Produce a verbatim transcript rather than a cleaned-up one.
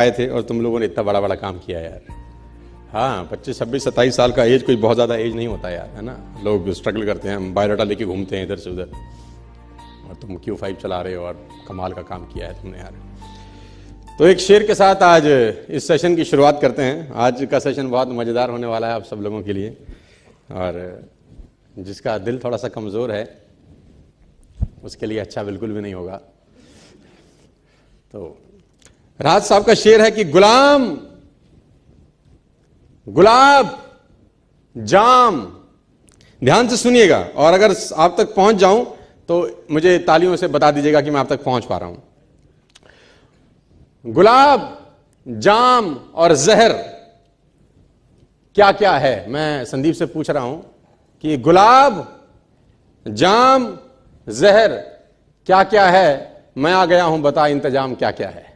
आए थे और तुम लोगों ने इतना बड़ा बड़ा काम किया यार। हाँ, पच्चीस छब्बीस सत्ताईस साल का एज कोई बहुत ज़्यादा एज नहीं होता यार, है ना। लोग स्ट्रगल करते हैं, हम बायोडाटा लेके घूमते हैं इधर से उधर, और तुम क्यू फाइव चला रहे हो और कमाल का काम किया है तुमने यार। तो एक शेर के साथ आज इस सेशन की शुरुआत करते हैं। आज का सेशन बहुत मज़ेदार होने वाला है आप सब लोगों के लिए, और जिसका दिल थोड़ा सा कमज़ोर है उसके लिए अच्छा बिल्कुल भी नहीं होगा। तो राहत साहब का शेर है कि गुलाम, गुलाब, जाम। ध्यान से सुनिएगा, और अगर आप तक पहुंच जाऊं तो मुझे तालियों से बता दीजिएगा कि मैं आप तक पहुंच पा रहा हूं। गुलाब, जाम और जहर क्या क्या है? मैं संदीप से पूछ रहा हूं कि गुलाब, जाम, जहर क्या क्या है? मैं आ गया हूं, बता इंतजाम क्या क्या है।